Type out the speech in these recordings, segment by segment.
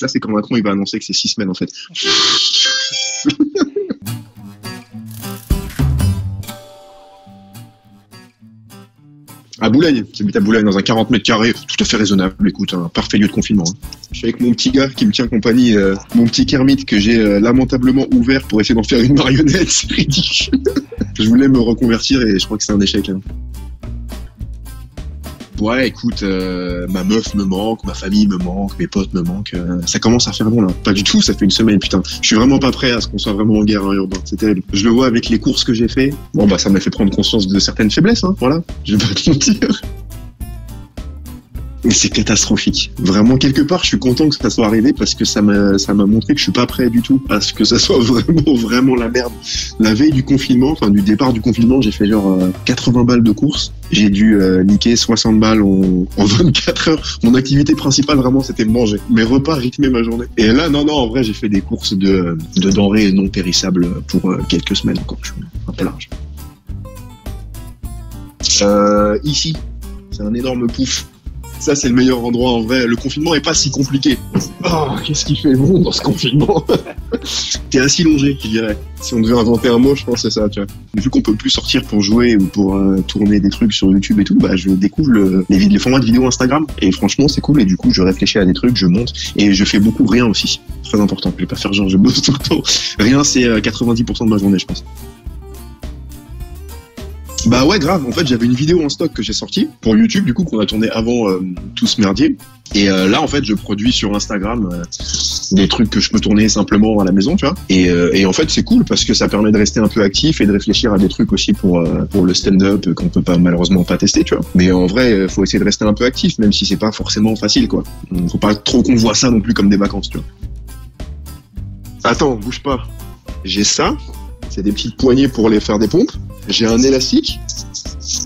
Là, c'est quand Macron il va annoncer que c'est 6 semaines en fait. À Boulogne, j'habite à Boulogne dans un 40 mètres carrés, tout à fait raisonnable, écoute, un parfait lieu de confinement. Je suis avec mon petit gars qui me tient compagnie, mon petit Kermit que j'ai lamentablement ouvert pour essayer d'en faire une marionnette, c'est ridicule. Je voulais me reconvertir et je crois que c'est un échec. Hein. Ouais, écoute, ma meuf me manque, ma famille me manque, mes potes me manquent. Ça commence à faire bon là. Pas du tout, ça fait une semaine, putain. Je suis vraiment pas prêt à ce qu'on soit vraiment en guerre urbaine. C'est terrible. Je le vois avec les courses que j'ai fait. Bon bah ça m'a fait prendre conscience de certaines faiblesses, hein. Voilà. Je vais pas te mentir. Mais c'est catastrophique. Vraiment, quelque part, je suis content que ça soit arrivé parce que ça m'a montré que je suis pas prêt du tout à ce que ça soit vraiment la merde. La veille du confinement, enfin du départ du confinement, j'ai fait genre 80 balles de course. J'ai dû niquer 60 balles en 24 heures. Mon activité principale, vraiment, c'était manger. Mes repas rythmaient ma journée. Et là, non, en vrai, j'ai fait des courses de denrées non périssables pour quelques semaines encore. Je suis un peu large. Ici, c'est un énorme pouf. Ça, c'est le meilleur endroit en vrai. Le confinement est pas si compliqué. Oh, qu'est-ce qu'il fait bon dans ce confinement. T'es assis longé, je dirais. Si on devait inventer un mot, je pense que c'est ça, tu vois. Vu qu'on peut plus sortir pour jouer ou pour tourner des trucs sur YouTube et tout, bah, je découvre les formats de vidéos Instagram. Et franchement, c'est cool. Et du coup, je réfléchis à des trucs, je monte. Et je fais beaucoup rien aussi. Très important. Je vais pas faire genre, je bosse tout le temps. Rien, c'est 90% de ma journée, je pense. Bah ouais grave, en fait j'avais une vidéo en stock que j'ai sortie pour YouTube du coup qu'on a tourné avant tout ce merdier et là en fait je produis sur Instagram des trucs que je peux tourner simplement à la maison tu vois et en fait c'est cool parce que ça permet de rester un peu actif et de réfléchir à des trucs aussi pour le stand-up qu'on peut pas malheureusement pas tester tu vois mais en vrai faut essayer de rester un peu actif même si c'est pas forcément facile quoi, faut pas trop qu'on voit ça non plus comme des vacances tu vois. Attends bouge pas, j'ai ça, c'est des petites poignées pour les faire des pompes. J'ai un élastique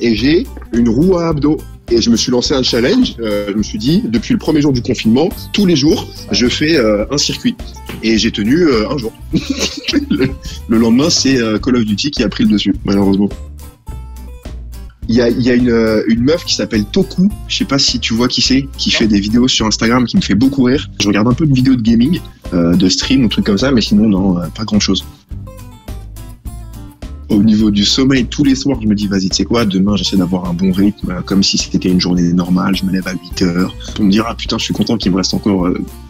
et j'ai une roue à abdos. Et je me suis lancé un challenge, je me suis dit, depuis le premier jour du confinement, tous les jours, je fais un circuit. Et j'ai tenu un jour. Le lendemain, c'est Call of Duty qui a pris le dessus, malheureusement. Il y a une meuf qui s'appelle Toku, je sais pas si tu vois qui c'est, qui fait des vidéos sur Instagram qui me fait beaucoup rire. Je regarde un peu de vidéos de gaming, de stream ou trucs comme ça, mais sinon, non, pas grand-chose. Au niveau du sommeil, tous les soirs, je me dis, vas-y, tu sais quoi, demain, j'essaie d'avoir un bon rythme, comme si c'était une journée normale, je me lève à 8 heures, pour me dire, ah putain, je suis content qu'il me reste encore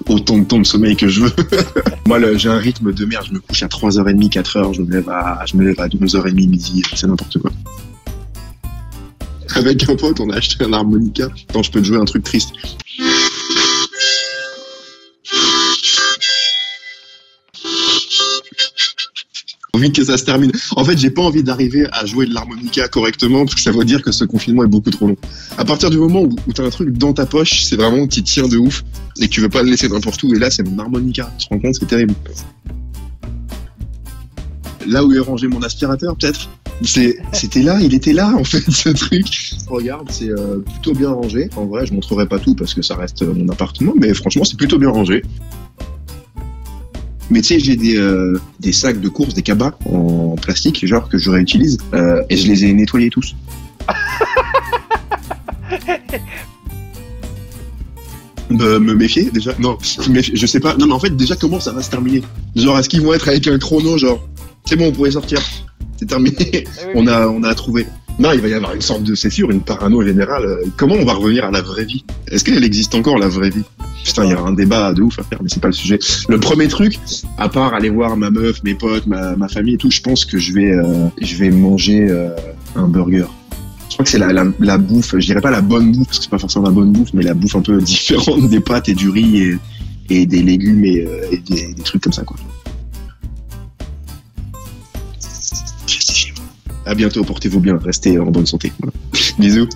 autant de temps de sommeil que je veux. Moi, j'ai un rythme de merde, je me couche à 3h30, 4h, je me lève à 12h30, midi, c'est n'importe quoi. Avec un pote, on a acheté un harmonica. Attends, je peux te jouer un truc triste. Que ça se termine. En fait, j'ai pas envie d'arriver à jouer de l'harmonica correctement parce que ça veut dire que ce confinement est beaucoup trop long. À partir du moment où t'as un truc dans ta poche, c'est vraiment qui tient de ouf et que tu veux pas le laisser n'importe où. Et là, c'est mon harmonica. Tu te rends compte, c'est terrible. Là où est rangé mon aspirateur, peut-être. C'était là, il était là en fait ce truc. Regarde, c'est plutôt bien rangé. En vrai, je montrerai pas tout parce que ça reste mon appartement, mais franchement, c'est plutôt bien rangé. Mais tu sais, j'ai des sacs de course, des cabas en plastique, genre que je réutilise, et je les ai nettoyés tous. Me méfier déjà. Non, je sais pas. Non, mais en fait, déjà, comment ça va se terminer? Genre, est-ce qu'ils vont être avec un chrono, genre, c'est bon, on pourrait sortir, c'est terminé, on a trouvé. Non, il va y avoir une sorte de césure, une parano générale. Comment on va revenir à la vraie vie? Est-ce qu'elle existe encore, la vraie vie? Putain, il y a un débat de ouf à faire, mais c'est pas le sujet. Le premier truc, à part aller voir ma meuf, mes potes, ma famille et tout, je pense que je vais manger un burger. Je crois que c'est la bouffe, je dirais pas la bonne bouffe, parce que c'est pas forcément la bonne bouffe, mais la bouffe un peu différente des pâtes et du riz et des légumes et des trucs comme ça, quoi. À bientôt, portez-vous bien, restez en bonne santé. Voilà. Bisous.